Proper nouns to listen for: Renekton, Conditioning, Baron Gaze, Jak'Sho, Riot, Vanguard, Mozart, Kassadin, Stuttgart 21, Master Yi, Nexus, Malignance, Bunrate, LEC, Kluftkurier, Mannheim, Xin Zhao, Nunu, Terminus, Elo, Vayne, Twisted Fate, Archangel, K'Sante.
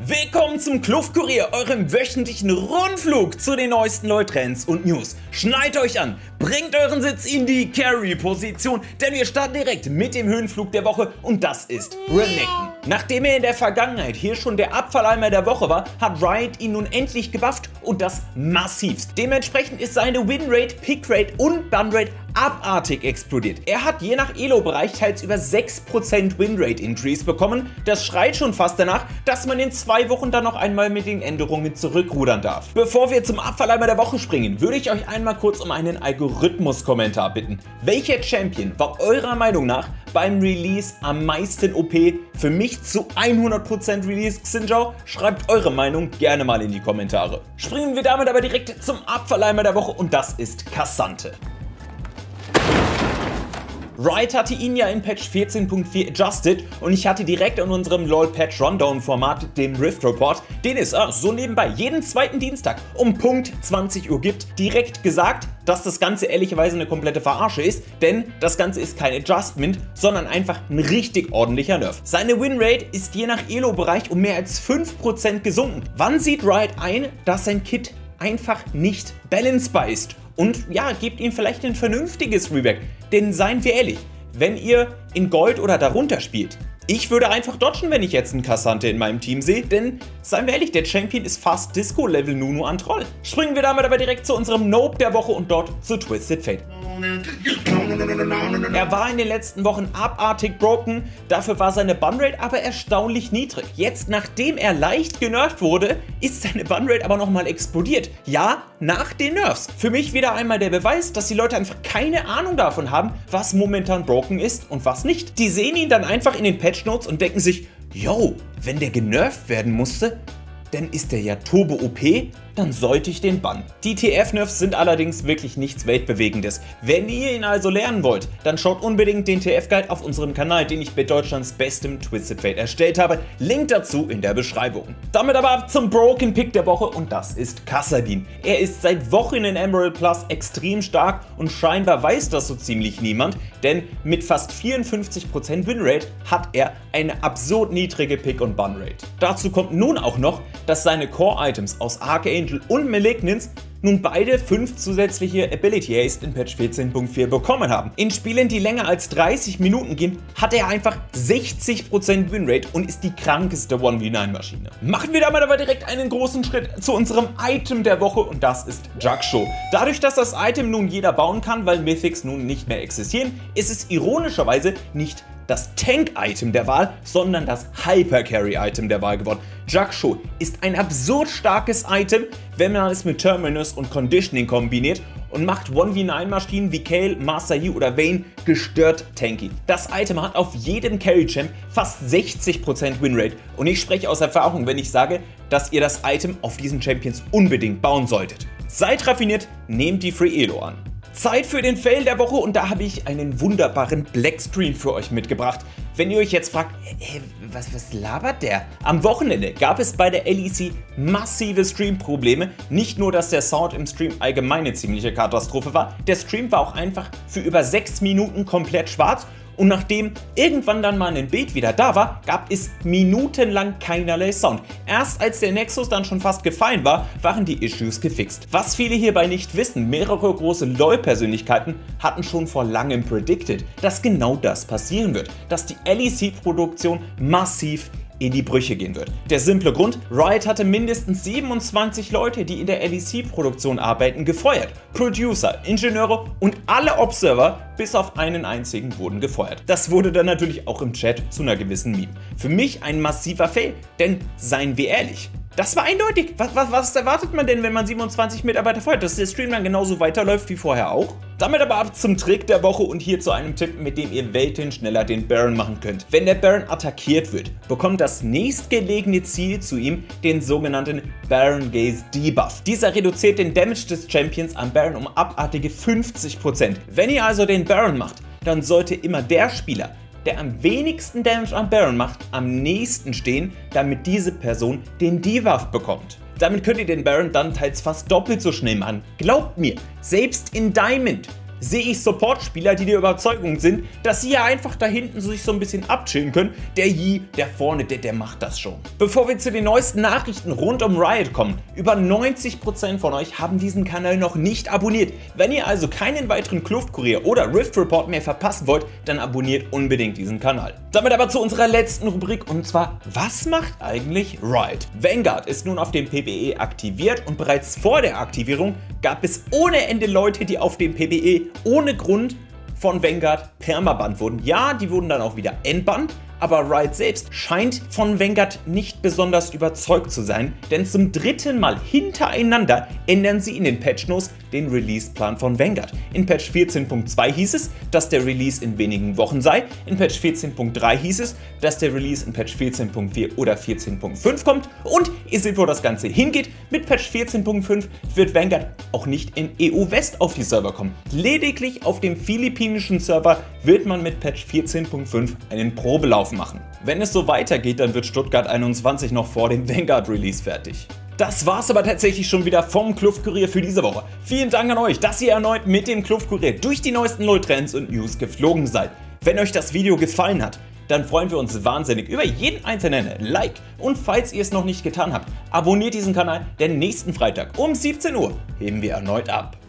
Willkommen zum Kluftkurier, eurem wöchentlichen Rundflug zu den neuesten Neutrends und News. Schneidet euch an, bringt euren Sitz in die Carry-Position, denn wir starten direkt mit dem Höhenflug der Woche und das ist Renekton. Nachdem er in der Vergangenheit hier schon der Abfalleimer der Woche war, hat Riot ihn nun endlich gebufft und das massivst. Dementsprechend ist seine Winrate, Pickrate und Bunrate abartig explodiert. Er hat je nach Elo-Bereich teils über 6% Winrate-Increase bekommen. Das schreit schon fast danach, dass man in 2 Wochen dann noch einmal mit den Änderungen zurückrudern darf. Bevor wir zum Abfalleimer der Woche springen, würde ich euch einmal kurz um einen Algorithmus-Kommentar bitten. Welcher Champion war eurer Meinung nach beim Release am meisten OP? Für mich zu 100% Release Xin Zhao. Schreibt eure Meinung gerne mal in die Kommentare. Springen wir damit aber direkt zum Abfalleimer der Woche und das ist K'Sante. Riot hatte ihn ja in Patch 14.4 adjusted und ich hatte direkt in unserem LOL-Patch-Rundown-Format, dem Rift Report, den es so nebenbei jeden zweiten Dienstag um Punkt 20 Uhr gibt, direkt gesagt, dass das Ganze ehrlicherweise eine komplette Verarsche ist, denn das Ganze ist kein Adjustment, sondern einfach ein richtig ordentlicher Nerf. Seine Winrate ist je nach Elo-Bereich um mehr als 5% gesunken. Wann sieht Riot ein, dass sein Kit einfach nicht balancebar ist? Und ja, gebt ihm vielleicht ein vernünftiges Rework, denn seien wir ehrlich, wenn ihr in Gold oder darunter spielt, ich würde einfach dodgen, wenn ich jetzt einen K'Sante in meinem Team sehe, denn seien wir ehrlich, der Champion ist fast Disco-Level Nunu an Troll. Springen wir damit aber direkt zu unserem Noob der Woche und dort zu Twisted Fate. Er war in den letzten Wochen abartig broken, dafür war seine Bunrate aber erstaunlich niedrig. Jetzt, nachdem er leicht genervt wurde, ist seine Bunrate aber nochmal explodiert. Ja, nach den Nerfs. Für mich wieder einmal der Beweis, dass die Leute einfach keine Ahnung davon haben, was momentan broken ist und was nicht. Die sehen ihn dann einfach in den Patchnotes und denken sich, yo, wenn der genervt werden musste, dann ist der ja turbo OP, dann sollte ich den bannen. Die TF-Nerfs sind allerdings wirklich nichts Weltbewegendes. Wenn ihr ihn also lernen wollt, dann schaut unbedingt den TF-Guide auf unserem Kanal, den ich bei Deutschlands bestem Twisted Fate erstellt habe. Link dazu in der Beschreibung. Damit aber ab zum Broken Pick der Woche und das ist Kassadin. Er ist seit Wochen in Emerald Plus extrem stark und scheinbar weiß das so ziemlich niemand, denn mit fast 54% Winrate hat er eine absurd niedrige Pick- und Bunrate. Dazu kommt nun auch noch, dass seine Core-Items aus Archangel und Malignance nun beide 5 zusätzliche Ability Haste in Patch 14.4 bekommen haben. In Spielen, die länger als 30 Minuten gehen, hat er einfach 60% Winrate und ist die krankeste 1v9-Maschine. Machen wir damit aber direkt einen großen Schritt zu unserem Item der Woche und das ist Jak'Sho. Dadurch, dass das Item nun jeder bauen kann, weil Mythics nun nicht mehr existieren, ist es ironischerweise nicht das Tank-Item der Wahl, sondern das Hyper-Carry-Item der Wahl geworden. Jak'Sho ist ein absurd starkes Item, wenn man es mit Terminus und Conditioning kombiniert und macht 1v9-Maschinen wie Kale, Master Yi oder Vayne gestört tanky. Das Item hat auf jedem Carry-Champ fast 60% Winrate und ich spreche aus Erfahrung, wenn ich sage, dass ihr das Item auf diesen Champions unbedingt bauen solltet. Seid raffiniert, nehmt die Free Elo an. Zeit für den Fail der Woche und da habe ich einen wunderbaren Black Screen für euch mitgebracht. Wenn ihr euch jetzt fragt, was labert der? Am Wochenende gab es bei der LEC massive Stream-Probleme. Nicht nur, dass der Sound im Stream allgemein eine ziemliche Katastrophe war, der Stream war auch einfach für über 6 Minuten komplett schwarz. Und nachdem irgendwann dann mal ein Bild wieder da war, gab es minutenlang keinerlei Sound. Erst als der Nexus dann schon fast gefallen war, waren die Issues gefixt. Was viele hierbei nicht wissen, mehrere große LoL-Persönlichkeiten hatten schon vor langem predicted, dass genau das passieren wird, dass die LEC-Produktion massiv in die Brüche gehen wird. Der simple Grund, Riot hatte mindestens 27 Leute, die in der LEC-Produktion arbeiten, gefeuert. Producer, Ingenieure und alle Observer, bis auf einen einzigen, wurden gefeuert. Das wurde dann natürlich auch im Chat zu einer gewissen Meme. Für mich ein massiver Fail, denn seien wir ehrlich, das war eindeutig. Was erwartet man denn, wenn man 27 Mitarbeiter feuert? Dass der Stream dann genauso weiterläuft wie vorher auch? Damit aber ab zum Trick der Woche und hier zu einem Tipp, mit dem ihr welten schneller den Baron machen könnt. Wenn der Baron attackiert wird, bekommt das nächstgelegene Ziel zu ihm den sogenannten Baron Gaze Debuff. Dieser reduziert den Damage des Champions am Baron um abartige 50%. Wenn ihr also den Baron macht, dann sollte immer der Spieler, der am wenigsten Damage am Baron macht, am nächsten stehen, damit diese Person den Debuff bekommt. Damit könnt ihr den Baron dann teils fast doppelt so schnell machen. Glaubt mir, selbst in Diamond sehe ich Support-Spieler, die der Überzeugung sind, dass sie ja einfach da hinten sich so ein bisschen abchillen können. Der Yi, der vorne, der macht das schon. Bevor wir zu den neuesten Nachrichten rund um Riot kommen, über 90% von euch haben diesen Kanal noch nicht abonniert. Wenn ihr also keinen weiteren Kluftkurier oder Rift Report mehr verpassen wollt, dann abonniert unbedingt diesen Kanal. Damit aber zu unserer letzten Rubrik, und zwar, was macht eigentlich Riot? Vanguard ist nun auf dem PBE aktiviert und bereits vor der Aktivierung gab es ohne Ende Leute, die auf dem PBE ohne Grund von Vanguard permabannt wurden. Ja, die wurden dann auch wieder entbannt, aber Riot selbst scheint von Vanguard nicht besonders überzeugt zu sein, denn zum dritten Mal hintereinander ändern sie in den Patch Notes den Release-Plan von Vanguard. In Patch 14.2 hieß es, dass der Release in wenigen Wochen sei, in Patch 14.3 hieß es, dass der Release in Patch 14.4 oder 14.5 kommt und ihr seht, wo das Ganze hingeht. Mit Patch 14.5 wird Vanguard auch nicht in EU-West auf die Server kommen. Lediglich auf dem philippinischen Server wird man mit Patch 14.5 einen Probelauf machen. Wenn es so weitergeht, dann wird Stuttgart 21 noch vor dem Vanguard-Release fertig. Das war's aber tatsächlich schon wieder vom Kluftkurier für diese Woche. Vielen Dank an euch, dass ihr erneut mit dem Kluftkurier durch die neuesten LoL-Trends und News geflogen seid. Wenn euch das Video gefallen hat, dann freuen wir uns wahnsinnig über jeden einzelnen Like und falls ihr es noch nicht getan habt, abonniert diesen Kanal, denn nächsten Freitag um 17 Uhr heben wir erneut ab.